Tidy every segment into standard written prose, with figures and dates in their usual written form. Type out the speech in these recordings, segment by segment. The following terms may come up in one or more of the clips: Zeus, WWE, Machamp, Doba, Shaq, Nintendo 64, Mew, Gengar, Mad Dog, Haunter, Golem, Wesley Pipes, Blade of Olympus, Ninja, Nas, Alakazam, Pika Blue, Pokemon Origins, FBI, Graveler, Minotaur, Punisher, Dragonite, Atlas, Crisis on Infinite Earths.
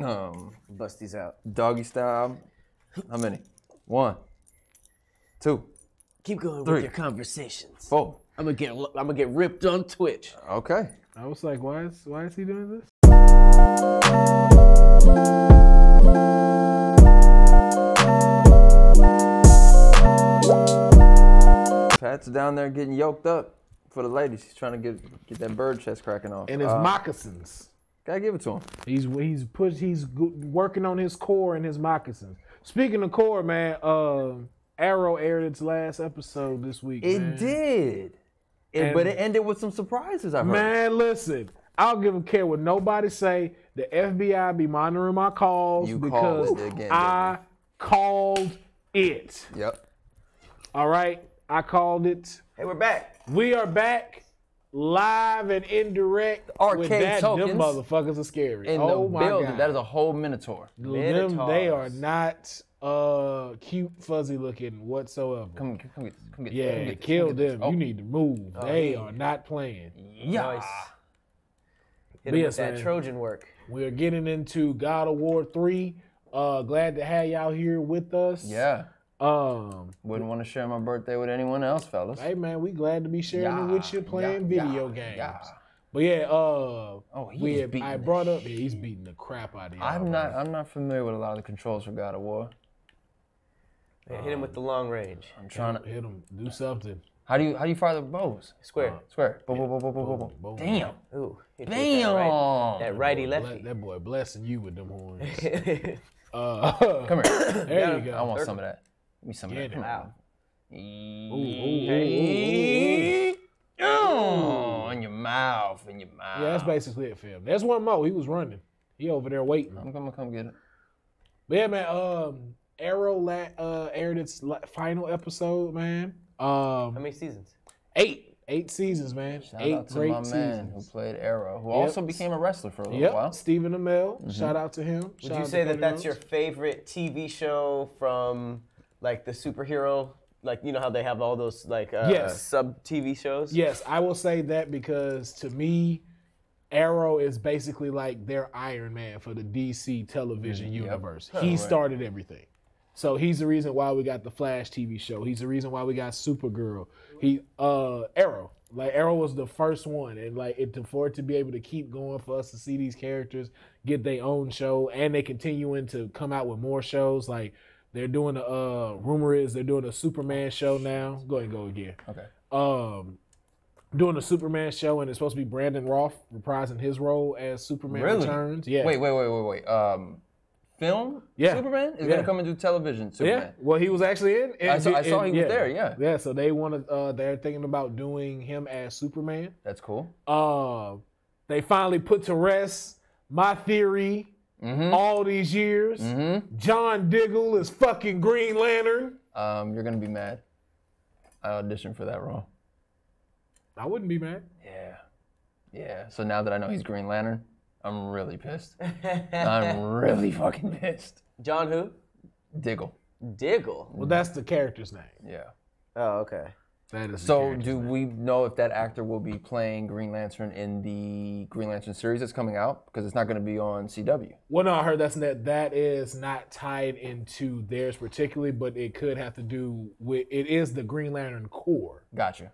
Bust these out. Doggy style. How many? 1, 2. Keep going with your conversations. 4. I'm gonna get ripped on Twitch. Okay. I was like, why is he doing this? Pat's down there getting yoked up for the ladies. He's trying to get that bird chest cracking off. And his moccasins. Gotta give it to him. He's working on his core and his moccasins. Speaking of core, man, Arrow aired its last episode this week. It did, but it ended with some surprises, I heard. Man, listen, I don't give a care what nobody say. The FBI be monitoring my calls because I called it. Yep. All right, I called it. Hey, we're back. We are back. Live and indirect arcade tokens. Them motherfuckers are scary. Oh my god, that is a whole Minotaur. They are not cute, fuzzy looking whatsoever. Come get. Yeah, kill them. Oh. You need to move. They are not playing. Nice. Hit them with that Trojan work. We are getting into God of War 3. Glad to have y'all here with us. Yeah. Wouldn't want to share my birthday with anyone else, fellas. Hey man, we glad to be sharing it with you playing video games. But yeah, he's beating the crap out of you. I'm not familiar with a lot of the controls for God of War. Man, hit him with the long range. I'm trying to hit him. Do something. How do you fire the bows? Square. Square. Boom, boom, boom, boom, boom, boom, boom. Damn. Ooh. Damn. That righty lefty. That boy blessing you with them horns. Come here. There you go. I want some of that. Give me some of that. Wow. Oh, in your mouth. Yeah, that's basically it for him. There's one more. He was running. He over there waiting. I'm gonna come get it. But yeah, man. Arrow aired its final episode, man. How many seasons? 8. 8 seasons, man. Shout out to my man who played Arrow, who also became a wrestler for a little while. Stephen Amell. Mm-hmm. Shout out to him. Would you say that that's your favorite TV show from like the superhero? Like, you know how they have all those like sub TV shows? Yes, I will say that because to me, Arrow is basically like their Iron Man for the DC television universe. Yep. He started everything. So he's the reason why we got the Flash TV show. He's the reason why we got Supergirl. Arrow. Like Arrow was the first one, and like for it to be able to keep going, for us to see these characters get their own show, and they continuing to come out with more shows. Like they're doing a rumor is they're doing a Superman show now. Go ahead and go again. Okay. Doing a Superman show, and it's supposed to be Brandon Roth reprising his role as Superman Returns. Yeah. Wait. Film? Yeah. Superman is going to come and do television. Superman. Yeah. Well, he was actually in. I saw he was there. Yeah. So they want to. They're thinking about doing him as Superman. That's cool. They finally put to rest my theory all these years. Mm-hmm. John Diggle is fucking Green Lantern. You're gonna be mad. I auditioned for that role. I wouldn't be mad. Yeah. Yeah. So now that I know he's Green Lantern, I'm really pissed. I'm really fucking pissed. John who? Diggle. Diggle? Well, that's the character's name. Yeah. Oh, okay. That is so do we know if that actor will be playing Green Lantern in the Green Lantern series that's coming out? Because it's not going to be on CW. Well, no, I heard that is not tied into theirs particularly, but it could have to do with, it is the Green Lantern Corps. Gotcha.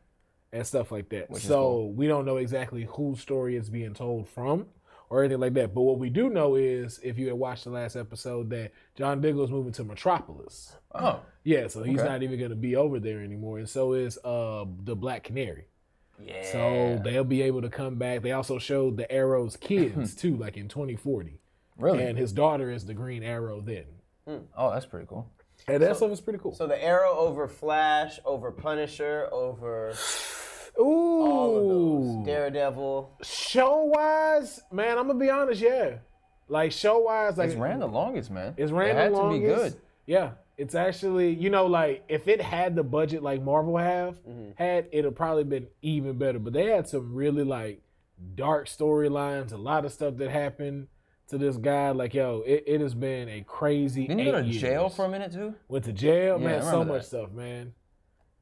And stuff like that. Which we don't know exactly whose story it's being told from or anything like that. But what we do know is, if you had watched the last episode, that John Diggle is moving to Metropolis. Oh. Yeah, so he's not even going to be over there anymore. And so is the Black Canary. Yeah. So they'll be able to come back. They also showed the Arrow's kids, too, like in 2040. Really? And his daughter is the Green Arrow then. Mm. Oh, that's pretty cool. And that stuff is pretty cool. So the Arrow over Flash, over Punisher, over... Ooh. All of those. Daredevil. Show-wise, man, I'm going to be honest, yeah. Like, show-wise. Like, it's ran the longest, man. It's ran the longest. It had to be good. Yeah. It's actually, you know, like, if it had the budget like Marvel had, it'd probably been even better. But they had some really, like, dark storylines, a lot of stuff that happened to this guy. Like, yo, it has been a crazy 8 years. Didn't you go to jail for a minute, too? Went to jail? Yeah, man, so much stuff, man.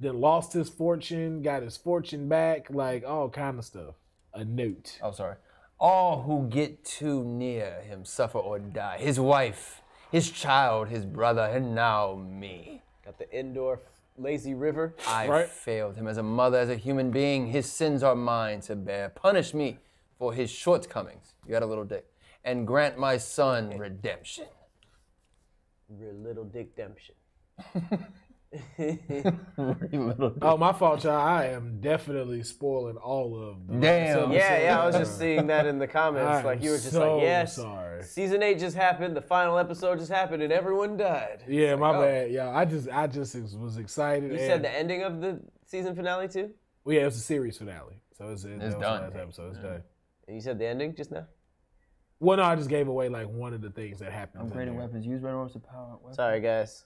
Then lost his fortune, got his fortune back, like all kind of stuff. A newt. Oh, sorry. all who get too near him suffer or die. His wife, his child, his brother, and now me. Got the indoor lazy river. I failed him as a mother, as a human being. His sins are mine to bear. Punish me for his shortcomings. You got a little dick. And grant my son redemption. Little dick-demption. Oh, my fault, child. I am definitely spoiling all of them. Damn. Yeah, I was just seeing that in the comments. Like, you were just so like, yes, sorry. Season 8 just happened, the final episode just happened, and everyone died. Yeah, like, my bad. Yeah, I just was excited. You said the ending of the season finale, too? Well, yeah, it was the series finale. So it's done. It's done. And you said the ending just now? Well, no, I just gave away, like, one of the things that happened. Upgraded weapons. Use Red Rose to power up weapons. Sorry, guys.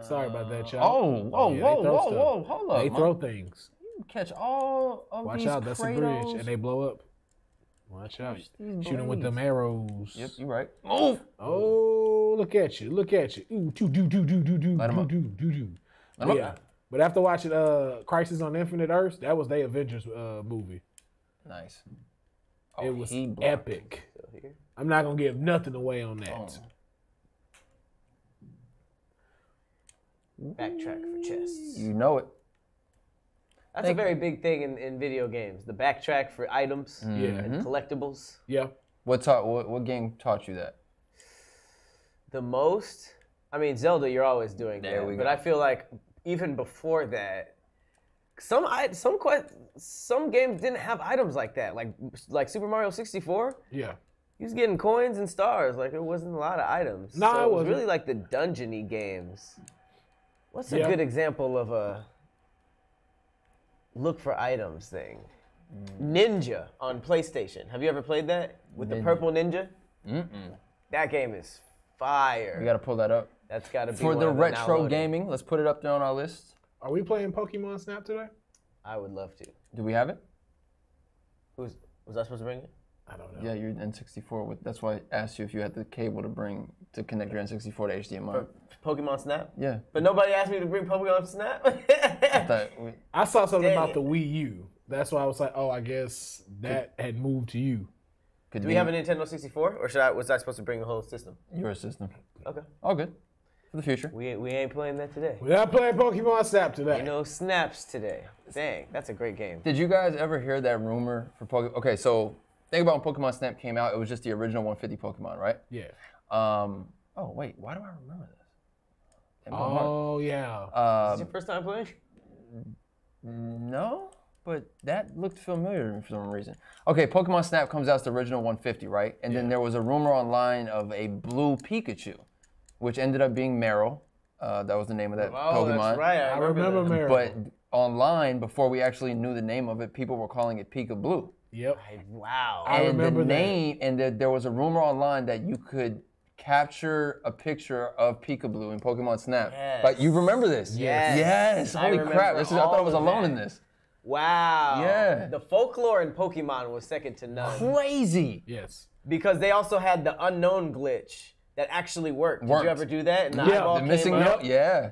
Sorry about that, y'all. Whoa, hold up. They throw things. You catch all of these Kratos. Watch out, that's a bridge, and they blow up. Watch out. Shoot them with them arrows. Yep, you're right. Move. Oh, look at you, look at you. Ooh, do. Yeah, but after watching Crisis on Infinite Earths, that was their Avengers movie. Nice. Oh, it was epic. I'm not gonna give nothing away on that. Oh. Backtrack for chests. You know it. That's a very big thing in video games. The backtrack for items and collectibles. Yeah. What game taught you that? The most? I mean, Zelda, you're always doing that. But I feel like even before that, some games didn't have items like that, like Super Mario 64. Yeah, he was getting coins and stars. Like, there wasn't a lot of items. No, so it was really like the dungeon-y games. What's a good example of a look for items thing? Ninja on PlayStation. Have you ever played that with the purple ninja? That game is fire. We gotta pull that up. That's gotta be for the retro gaming. Let's put it up there on our list. Are we playing Pokemon Snap today? I would love to. Do we have it? Was I supposed to bring it? I don't know. Yeah, your N64. That's why I asked you if you had the cable to connect your N64 to HDMI. For Pokemon Snap? Yeah. But nobody asked me to bring Pokemon Snap? I saw something about the Wii U. That's why I was like, oh, I guess that had moved to you. Do we have a Nintendo 64? Or was I supposed to bring the whole system? Your system. Okay. All good. For the future. We ain't playing that today. We're not playing Pokemon Snap today. No snaps today. Dang, that's a great game. Did you guys ever hear that rumor for Pokemon? Okay, so think about when Pokemon Snap came out. It was just the original 150 Pokemon, right? Yeah. Oh, wait. Why do I remember this? Oh, yeah. Is this your first time playing? No, but that looked familiar to me for some reason. Okay, Pokemon Snap comes out as the original 150, right? And then there was a rumor online of a blue Pikachu, which ended up being Marill. That was the name of that Pokemon. That's right. I remember Marill. But online, before we actually knew the name of it, people were calling it Pika Blue. Yep. Wow. And I remember the name, and there was a rumor online that you could capture a picture of Pika Blue in Pokemon Snap. Yes. But you remember this? Yes. Yes. Holy crap! I thought I was alone in this. Wow. Yeah. The folklore in Pokemon was second to none. Crazy. Yes. Because they also had the unknown glitch. That actually worked. Did you ever do that? The missing note. Yeah.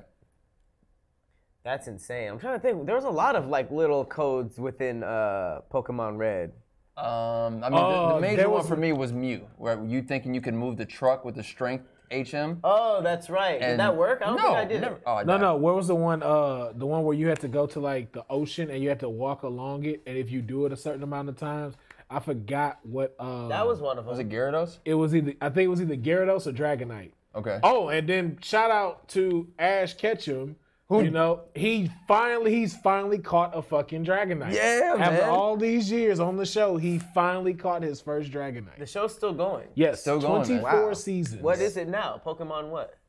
That's insane. I'm trying to think. There was a lot of like little codes within Pokemon Red. I mean, the major one for me was Mew, where you thinking you can move the truck with the strength HM. Oh, that's right. Did that work? I don't think I did. Never. Oh, no. Where was the one where you had to go to like the ocean and you had to walk along it, and if you do it a certain amount of times. I forgot what. That was one of them. Was it Gyarados? It was either Gyarados or Dragonite. Okay. Oh, and then shout out to Ash Ketchum. Who? You know, he's finally caught a fucking Dragonite. Yeah, man. After all these years on the show, he finally caught his first Dragonite. The show's still going. Yes, still going. 24 seasons. What is it now? Pokemon what?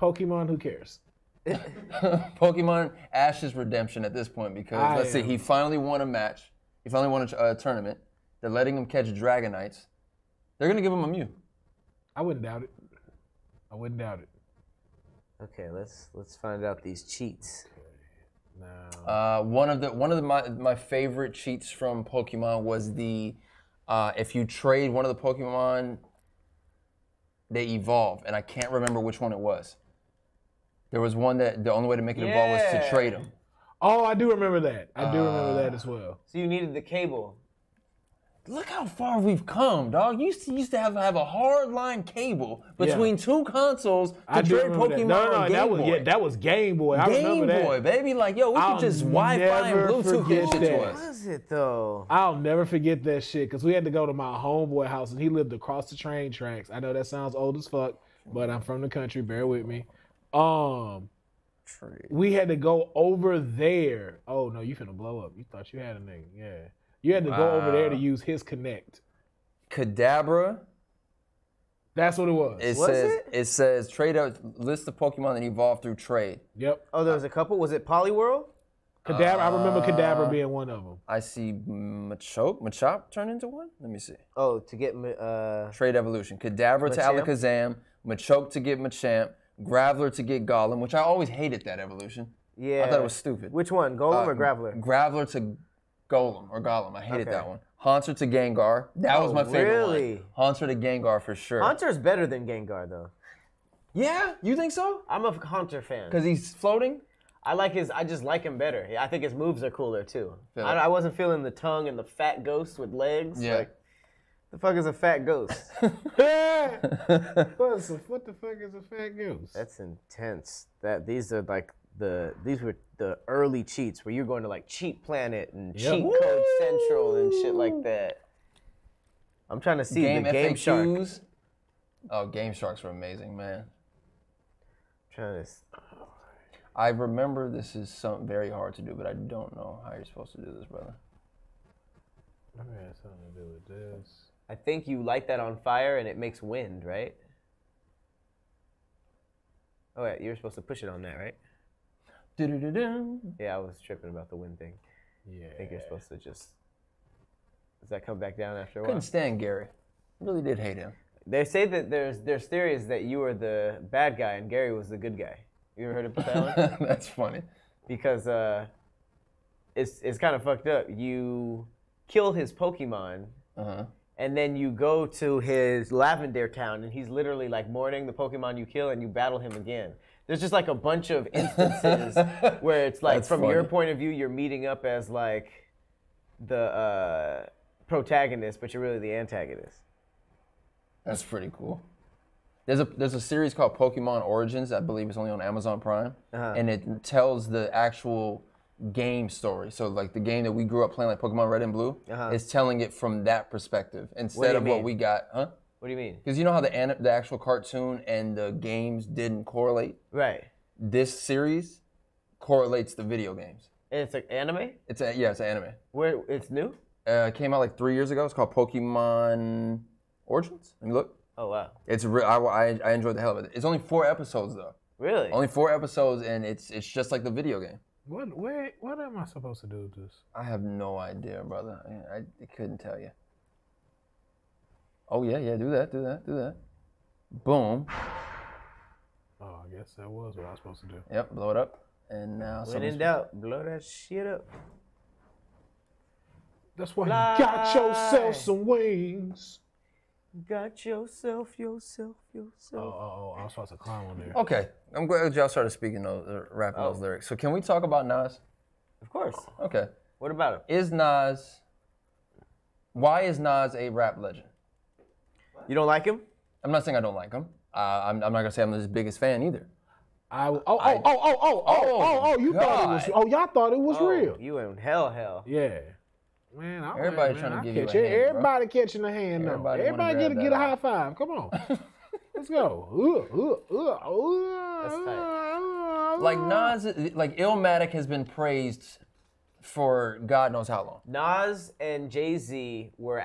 Pokemon who cares? Pokemon Ash's redemption at this point because let's see, he finally won a match. He finally won a tournament. They're letting him catch Dragonites. They're going to give him a Mew. I wouldn't doubt it. I wouldn't doubt it. Okay, let's find out these cheats. Okay. No. One of my favorite cheats from Pokemon was the if you trade one of the Pokemon, they evolve, and I can't remember which one it was. There was one that the only way to make it evolve was to trade them. Oh, I do remember that. I do remember that as well. So you needed the cable. Look how far we've come, dog. You used to have a hard line cable between two consoles to trade Pokemon. That was Game Boy. I remember that, baby. Like, yo, we could just Wi-Fi and Bluetooth shit to us. What was it though? I'll never forget that shit because we had to go to my homeboy house and he lived across the train tracks. I know that sounds old as fuck, but I'm from the country. Bear with me. We had to go over there. Oh no, you finna blow up. You thought you had a nigga, yeah. You had to go over there to use his Connect. Kadabra. That's what it was. It says trade out list of Pokemon that evolved through trade. Yep. Oh, there was a couple. Was it Poliwhirl? Kadabra. I remember Kadabra being one of them. I see Machamp turn into one. Let me see. Oh, to get trade evolution. Kadabra to Alakazam. Machoke to get Machamp. Graveler to get Golem, which I always hated that evolution. Yeah. I thought it was stupid. Which one, Golem or Graveler? Graveler to Golem or Golem. I hated that one. Haunter to Gengar. That was my favorite one. Haunter to Gengar for sure. Haunter's better than Gengar though. Yeah? You think so? I'm a Haunter fan. Because he's floating? I just like him better. I think his moves are cooler too. I wasn't feeling the tongue and the fat ghost with legs. Yeah. Like, the fuck is a fat ghost? What the fuck is a fat ghost? That's intense. These were the early cheats where you're going to like Cheat Planet and Cheat Code Central and shit like that. I'm trying to see the Game Shark. Oh, Game Sharks were amazing, man. I'm trying to. I remember this is something very hard to do, but I don't know how you're supposed to do this, brother. I mean, it has something to do with this. I think you light that on fire and it makes wind, right? Oh, yeah, you're supposed to push it on that, right? Do-do-do-do. Yeah, I was tripping about the wind thing. Yeah. I think you're supposed to just... Does that come back down after a while? Couldn't stand Gary. Really did hate him. They say that there's theories that you were the bad guy and Gary was the good guy. You ever heard of that one? That's funny. Because it's kind of fucked up. You kill his Pokemon... Uh-huh. And then you go to his Lavender Town, and he's literally like mourning the Pokemon you kill, and you battle him again. There's just like a bunch of instances where it's like, your point of view, you're meeting up as like the protagonist, but you're really the antagonist. That's pretty cool. There's a series called Pokemon Origins. I believe it's only on Amazon Prime, and it tells the actual game story. So like the game that we grew up playing, like Pokemon Red and Blue, is telling it from that perspective instead of what we got. Huh? What do you mean? Because you know how the actual cartoon and the games didn't correlate? Right. This series correlates the video games. And it's like anime? It's an anime. Where it's new? It came out like 3 years ago. It's called Pokemon Origins. Let me look. Oh wow. It's real. I enjoyed the hell of it. It's only 4 episodes though. Really? Only 4 episodes, and it's just like the video game. What am I supposed to do with this? I have no idea, brother. I couldn't tell you. Oh, yeah, do that. Boom. Oh, I guess that was what I was supposed to do. Yep, blow it up. And now when in doubt, blow that shit up. That's why you got yourself some wings. Got yourself. Oh, I was supposed to climb on there. Okay, I'm glad y'all started speaking those, rapping those lyrics. So can we talk about Nas? Of course. Okay. What about him? Why is Nas a rap legend? You don't like him? I'm not saying I don't like him. I'm not gonna say I'm his biggest fan either. Y'all thought it was real. You in hell. Yeah. Man, everybody trying to get everybody catching a hand now. Everybody get a high five. Come on, let's go. That's tight. Like Nas, like Illmatic has been praised for God knows how long. Nas and Jay-Z were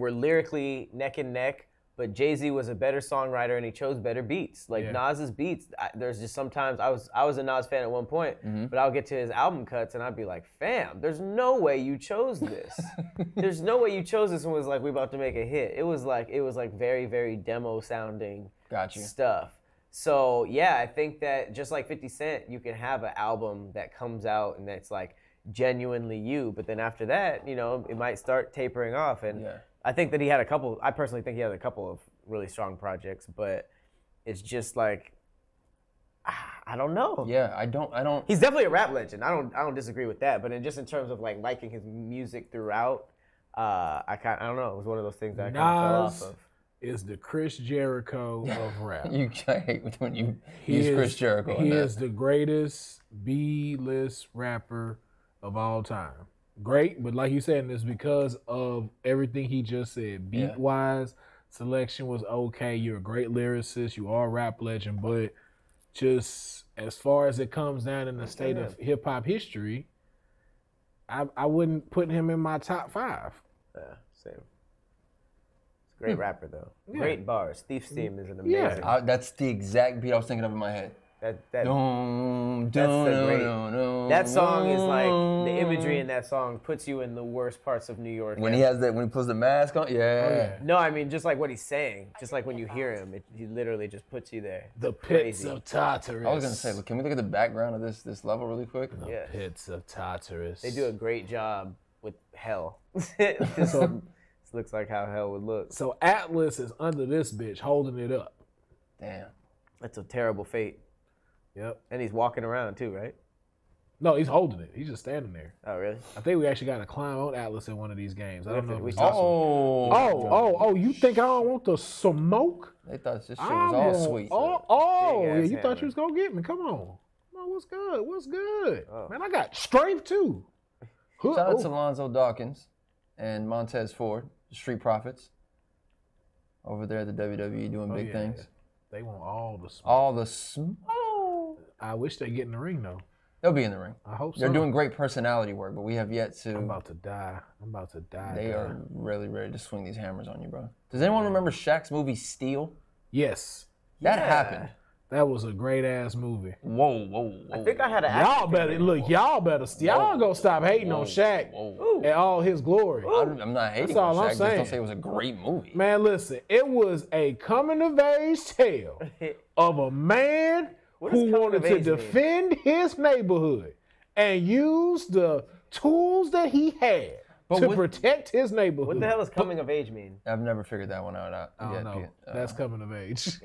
lyrically neck and neck, but Jay-Z was a better songwriter and he chose better beats. Like Nas's beats, there's just sometimes I was a Nas fan at one point, but I'll get to his album cuts and I'd be like, "Fam, there's no way you chose this. There's no way you chose this." And was like, "We about to make a hit." It was like very very demo sounding stuff. So yeah, I think that just like 50 Cent, you can have an album that comes out and that's like genuinely you, but then after that, you know, it might start tapering off and. Yeah. I think that he had a couple. I personally think he had a couple of really strong projects, but it's just like I don't know. Yeah, I don't. He's definitely a rap legend. I don't disagree with that. But in terms of like liking his music throughout, I don't know. It was one of those things that I kind of fell off of. Is the Chris Jericho of rap. I hate when you use Chris Jericho. He is the greatest B-list rapper of all time. Great, but like you said, it's because of everything he just said. Beat-wise, selection was okay. You're a great lyricist. You are a rap legend. But just as far as it comes down in the state of hip-hop history, I wouldn't put him in my top five. Yeah, same. Great rapper, though. Yeah. Great bars. Thief's Theme is an amazing. Yeah, that's the exact beat I was thinking of in my head. That song is like, the imagery in that song puts you in the worst parts of New York. When he has that, when he puts the mask on, No, I mean, just like what he's saying. Just like when you hear him, he literally just puts you there. The pits of Tartarus. I was gonna say, look, can we look at the background of this level really quick? The pits of Tartarus. They do a great job with hell. Looks like how hell would look. So Atlas is under this bitch holding it up. Damn. That's a terrible fate. Yep. And he's walking around too, right? No, he's holding it. He's just standing there. Oh, really? I think we actually got to climb on Atlas in one of these games. I don't know. You think I don't want the smoke? They thought this shit was all sweet. You thought you was going to get me. Come on. What's good? What's good? Oh. Man, I got strength too. Shout out to Alonzo Dawkins and Montez Ford. Street Profits over there at the WWE doing big things. They want all the smoke. All the smoke. I wish they get in the ring though. They'll be in the ring. I hope so. They're doing great personality work, but we have yet to. I'm about to die. I'm about to die. They are really ready to swing these hammers on you, bro. Does anyone remember Shaq's movie Steel? Yes. That happened. That was a great ass movie. Whoa, whoa, whoa. I think I had an accident. Y'all gonna stop hating on Shaq and all his glory. I'm not hating on Shaq. I'm saying. Just don't say it was a great movie. Man, listen, it was a coming of age tale of a man who wanted to defend his neighborhood and use the tools that he had to protect his neighborhood. What the hell does coming of age mean? I've never figured that one out. I don't know. That's coming of age.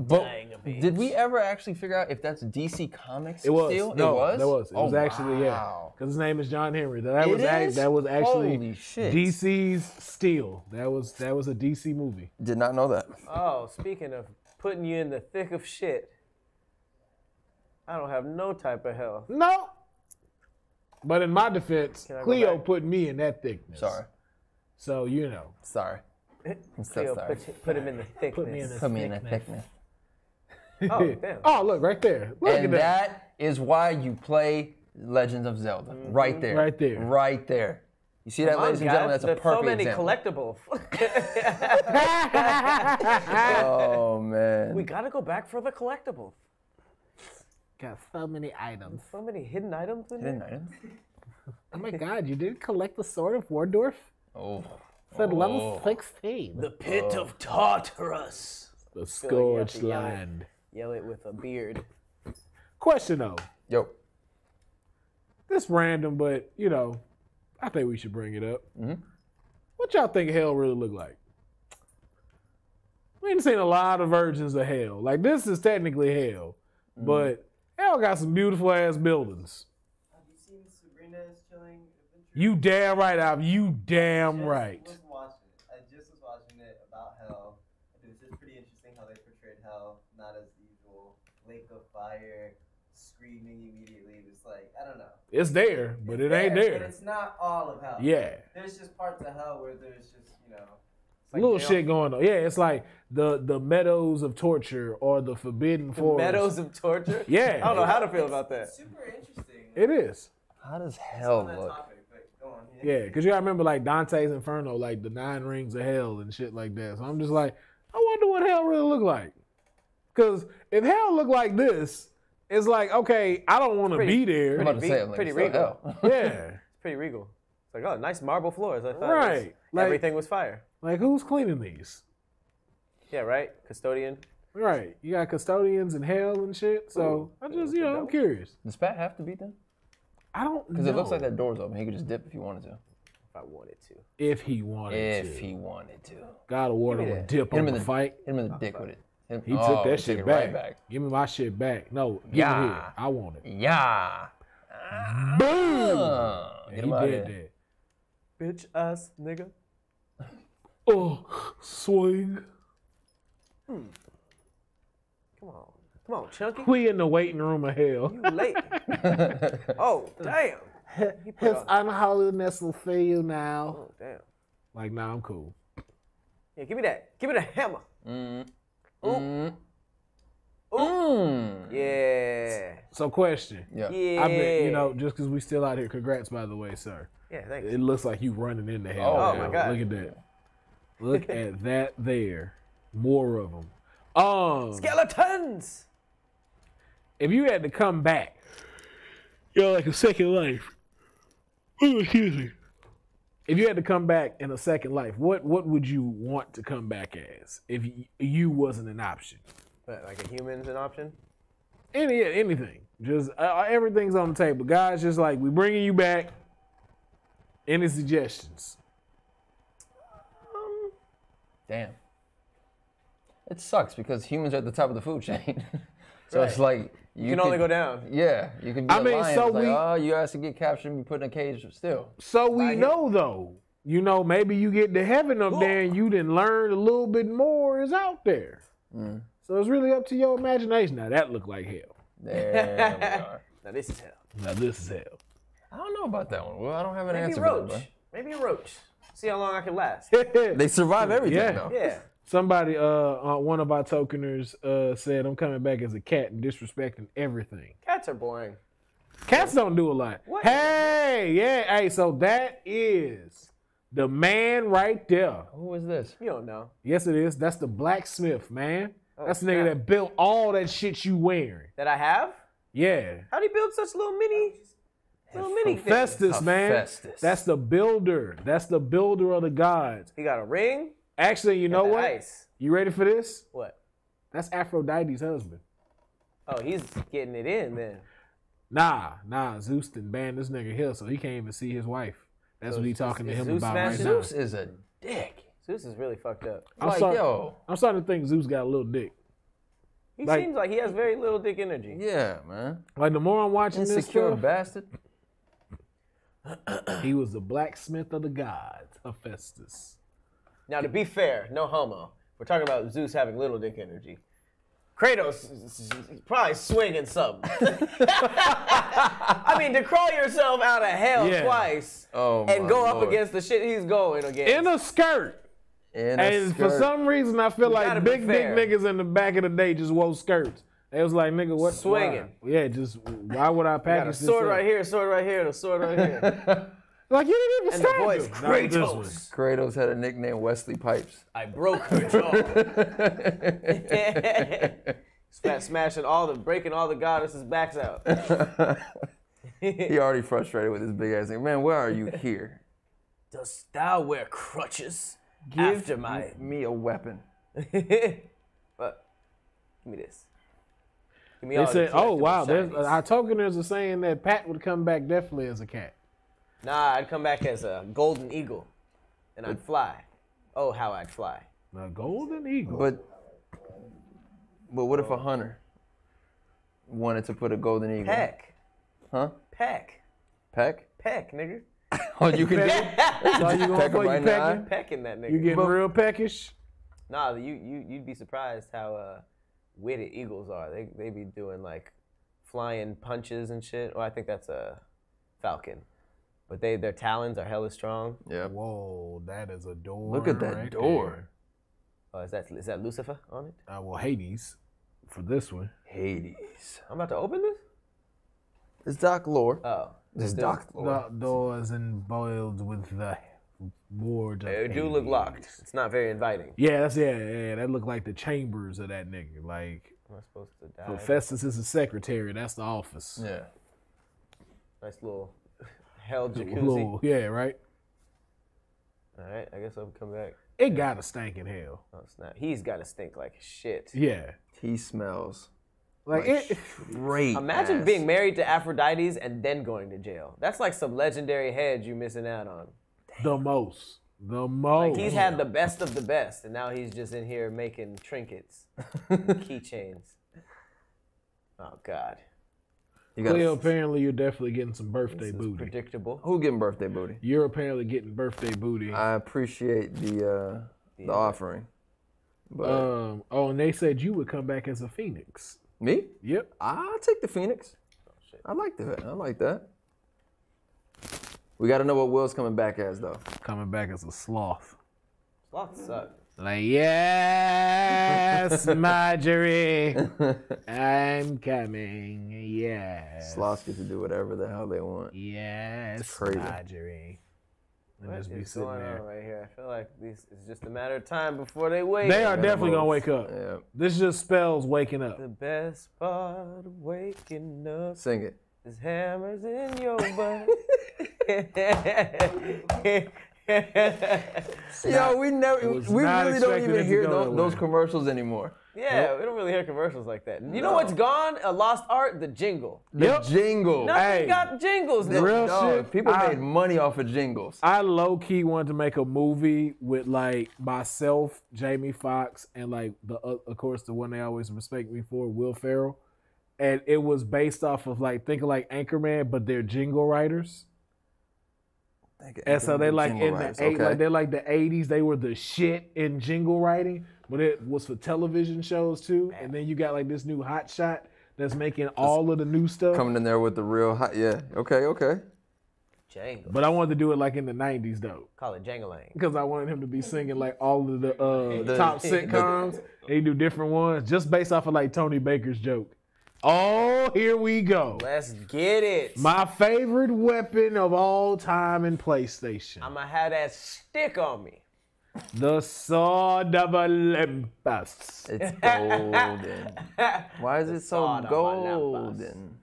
But did we ever actually figure out if that's DC Comics? It was. Steel? No, it was. It was actually because his name is John Henry. That was actually DC's Steel. That was a DC movie. Did not know that. Oh, speaking of putting you in the thick of shit, I don't have no type of health. No. But in my defense, Cleo put me in that thickness. Sorry. So you know. Sorry. I'm so sorry. Put him in the thickness. Put me in the thickness. Oh, damn. Oh, look, right there. That is why you play Legends of Zelda. Mm-hmm. Right there. Right there. Right there. You see that, ladies and gentlemen? That's a perfect example. Collectibles. Oh, man. We got to go back for the collectibles. Got so many items. So many hidden items in there. Hidden items? Oh, my God. You didn't collect the Sword of Wardorf? Oh. Said level 16. The pit of Tartarus. The scourged land. Yell it with a beard. Question though. Yo. This random, but you know, I think we should bring it up. Mm-hmm. What y'all think hell really look like? We ain't seen a lot of versions of hell. Like this is technically hell, but hell got some beautiful ass buildings. Have you seen Sabrina's Chilling? You damn right, Alvin. You damn right. I just was watching it about hell. It's just pretty interesting how they portrayed hell, not as usual. Lake of fire, screaming immediately. It's like, I don't know. It's there, but it ain't there. But it's not all of hell. Yeah. There's just parts of hell where there's just, you know. Like little shit going on. Yeah, it's like the meadows of torture or the forbidden forest. Meadows of torture? Yeah. I don't know how to feel about that. It's super interesting. It is. How does hell look? Topic. Yeah, because you gotta remember like Dante's Inferno, like the 9 rings of hell and shit like that. So I'm just like, I wonder what hell really look like. Because if hell look like this, it's like, okay, I don't want to be there. Pretty regal. Yeah. It's pretty regal. It's like, oh, nice marble floors. I thought everything was fire. Like, who's cleaning these? Yeah, right? Custodian. Right. You got custodians in hell and shit. So I just, you know, I'm curious. Does Pat have to beat them? I don't know. Because it looks like that door's open. He could just dip if he wanted to. If I wanted to. If he wanted to. If he wanted to. God of War would dip on the fight. Hit him in the dick with it. He took that shit back. Give me my shit back. No, give me here. I want it. Yeah. Boom! He did that. Bitch ass nigga. Oh, swing. Come on. Come on, Chunky. We in the waiting room of hell. You late. Oh, damn. His unholiness will fail now. Oh, damn. Like, nah, I'm cool. Yeah, give me that. Give me the hammer. Ooh. Ooh. Yeah. So, question. Yeah. I bet, you know, just because we still out here, congrats, by the way, sir. Yeah, thanks. It looks like you running into hell. Oh, my God. Look at that. Look at that there. More of them. Skeletons! If you had to come back, you're like a second life. Ooh, excuse me. If you had to come back in a second life, what would you want to come back as if you wasn't an option? But like a human's an option? Anything. Just everything's on the table. Guys, just like, we bringing you back. Any suggestions? Damn. It sucks because humans are at the top of the food chain. So right. It's like... You can only go down. Yeah, you can be a lion. So it's like, oh, you guys can get captured and be put in a cage still. So we know, though. You know, maybe you get to heaven up there and you didn't learn a little bit more is out there. Mm. So it's really up to your imagination. Now, that looked like hell. There we are. Now, this is hell. Now, this is hell. I don't know about that one. Well, I don't have an answer for that. Maybe a roach. See how long I can last. They survive everything, though. Yeah. Somebody, one of our tokeners said, I'm coming back as a cat and disrespecting everything. Cats are boring. Cats don't do a lot. What? Hey, yeah, hey, so that is the man right there. Who is this? You don't know. Yes, it is. That's the blacksmith, man. Oh, that's the nigga that built all that shit you wearing. That I have? Yeah. How'd he build such little mini things? Festus, man. Festus. That's the builder. That's the builder of the gods. He got a ring? Actually, you know what? Ice. You ready for this? What? That's Aphrodite's husband. Oh, he's getting it in then. Nah. Zeus didn't ban this nigga here, so he can't even see his wife. That's so what he's talking to him Zeus about right now. Zeus is a dick. Zeus is really fucked up. I'm starting to think Zeus got a little dick. He seems like he has very little dick energy. Yeah, man. Like, the more I'm watching Insecure this stuff, bastard. He was the blacksmith of the gods, Hephaestus. Now, to be fair, no homo. We're talking about Zeus having little dick energy. Kratos is probably swinging something. I mean, to crawl yourself out of hell twice and go up against the shit he's going against. In a skirt. And for some reason, I feel like big niggas in the back of the day just wore skirts. They was like, nigga, what? Swinging. Why? Yeah, just why would I package this? Sword right here, sword right here, and a sword right here. Like, you didn't even stab him. Kratos. Kratos had a nickname, Wesley Pipes. I broke her jaw. Smashing all the, breaking all the goddesses' backs out. He already frustrated with his big ass thing. Man, where are you here? Dost thou wear crutches? Give me a weapon. But give me this. Give me all said, oh, wow. Our tokeners are saying that Pat would come back definitely as a cat. Nah, I'd come back as a golden eagle, and I'd fly. Oh, how I'd fly. A golden eagle? But what if a hunter wanted to put a golden eagle? Peck. Huh? Peck. Peck? Peck, nigga. Oh, you can do it? All you gonna play, right pecking? Pecking that nigga. You getting real peckish? Nah, you'd be surprised how witty eagles are. They be doing, like, flying punches and shit. Well, I think that's a falcon. But their talons are hella strong. Yeah. Whoa, that is a door. Look at that right door. There. Oh, is that Lucifer on it? Well, Hades for this one. Hades. I'm about to open this? It's Doc Lore. Oh. It's Doc Lore. Doc doors and boiled with the board. They do look locked. It's not very inviting. Yeah, that look like the chambers of that nigga. Like, am I supposed to die? Festus is the secretary, that's the office. Yeah. Nice little hell jacuzzi. Little, yeah, right? All right, I guess I'll come back. It got a stink in hell. No, it's not. He's got to stink like shit. Yeah. He smells like it. Great. Imagine being married to Aphrodite's and then going to jail. That's like some legendary head you're missing out on. Damn. The most. Like, he's had the best of the best, and now he's just in here making trinkets and keychains. Oh, God. Cleo, apparently you're definitely getting some birthday booty. Predictable. Who getting birthday booty? You're apparently getting birthday booty. I appreciate the offering. But oh, and they said you would come back as a Phoenix. Me? Yep. I'll take the Phoenix. Oh, shit. I like that. I like that. We got to know what Will's coming back as, though. Coming back as a sloth. Sloths suck. Like, yes, Marjorie, I'm coming, yes. Sloths get to do whatever the hell they want. Yes, it's crazy. Marjorie. What is going on right here? I feel like it's just a matter of time before they wake up. They are definitely going to wake up. Yeah. This just spells waking up. The best part of waking up. Sing it. There's hammers in your butt. Yo, we really don't even hear those commercials anymore. Yeah, nope. We don't really hear commercials like that. You know what's gone? A lost art? The jingle. Yep. The jingle. Nothing got jingles. The real shit. People made money off of jingles. I low-key wanted to make a movie with, like, myself, Jamie Foxx, and, like, of course, the one they always respect me for, Will Ferrell. And it was based off of, like, thinking like Anchorman, but they're jingle writers. And so they like in the they're like the 80s, they were the shit in jingle writing, but it was for television shows too. And then you got like this new hot shot that's making all of the new stuff. Coming in there with the real hot, yeah. Okay, okay. Jangle. But I wanted to do it like in the 90s though. Call it Jangling. Because I wanted him to be singing like all of the top sitcoms. They do different ones just based off of like Tony Baker's joke. Oh, here we go. Let's get it. My favorite weapon of all time in PlayStation. I'ma have that stick on me. The Sword of Olympus. It's golden. Why is it so golden?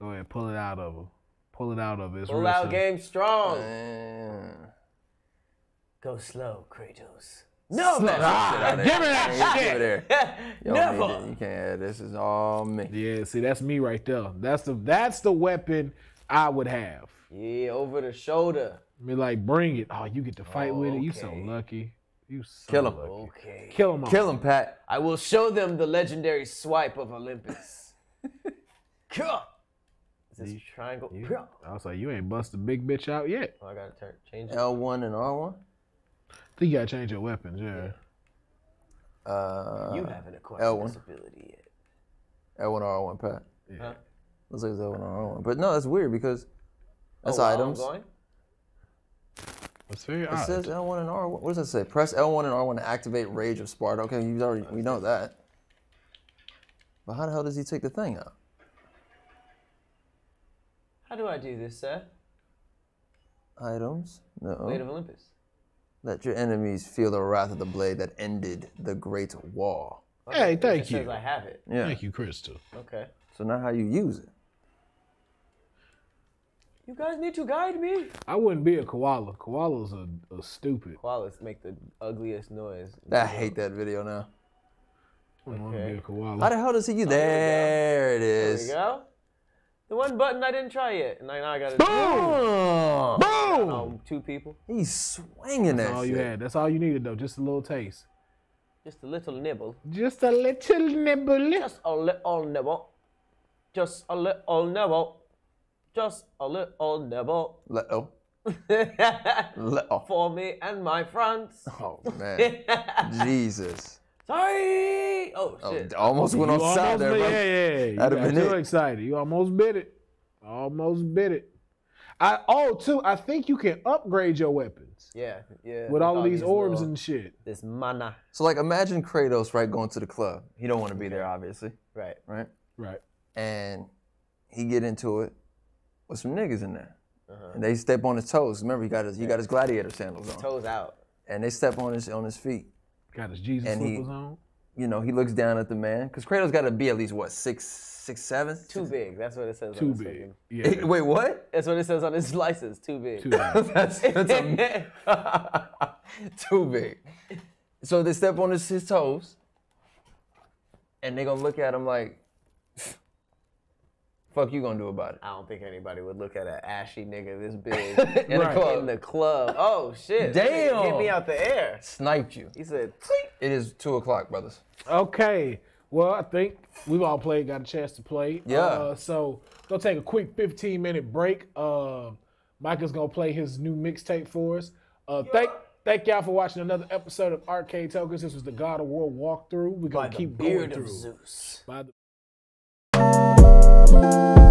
Go ahead, pull it out of him. Pull it out of his. Pull out game strong. Go slow, Kratos. No, man. Give me that shit. Never. You can't. This is all me. Yeah, see, that's me right there. That's the weapon I would have. Yeah, over the shoulder. I mean, like, bring it. Oh, you get to fight with it. You so lucky. You so kill him. Okay. Kill him. Kill him, Pat. I will show them the legendary swipe of Olympus. Is this triangle? Yeah. I was like, you ain't bust the big bitch out yet. Oh, I gotta change it. L1 and R1. I think you gotta change your weapons, yeah. You haven't acquired L1 ability yet. L1 R1, Pat. Yeah. Huh? Looks like it's L1 R1. But no, that's weird because that's items. That's very odd. It says L1 and R1. What does that say? Press L1 and R1 to activate Rage of Sparta. Okay, we know that. But how the hell does he take the thing out? How do I do this, sir? Items? No. Blade of Olympus. Let your enemies feel the wrath of the blade that ended the Great Wall. Okay. Hey, thank you. Says I have it. Yeah. Thank you, Crystal. Okay. So now how you use it. You guys need to guide me. I wouldn't be a koala. Koalas are stupid. Koalas make the ugliest noise. I hate that video now. I don't want to be a koala. How the hell does he use it? There it is. There we go. The one button I didn't try yet, and now I got it. Boom! Boom! Two people. He's swinging that shit. That's all you had. That's all you needed, though. Just a little taste. Just a little nibble. Just a little nibble. Just a little nibble. Just a little nibble. Just a little nibble. Little. Little. For me and my friends. Oh, man. Jesus. Sorry! Oh, shit. Oh, almost went outside there, bro. Yeah. That'd have been too excited. You almost bit it. Almost bit it. I think you can upgrade your weapons. Yeah. With all of these orbs and shit. This mana. So, like, imagine Kratos, right, going to the club. He don't want to be there, obviously. Right. And he get into it with some niggas in there. And they step on his toes. Remember, he got his gladiator sandals on. His toes out. And they step on his feet. Got his Jesus slippers on. You know, he looks down at the man. Because Kratos got to be at least, what, 6'7"? Too big. That's what it says on his license. Too big. Yeah. Wait, what? That's what it says on his license. Too big. Too big. Too big. So they step on his toes. And they're going to look at him like, fuck you going to do about it? I don't think anybody would look at an ashy nigga this big in the club. Oh, shit. Damn. Get me out the air. Sniped you. He said, tweet. It is 2 o'clock, brothers. Okay. Well, I think we've all got a chance to play. Yeah. So Gonna take a quick 15-minute break. Mike is gonna play his new mixtape for us. Thank y'all for watching another episode of Arcade Tokens. This was the God of War walkthrough. We're gonna keep going through. By the beard of Zeus.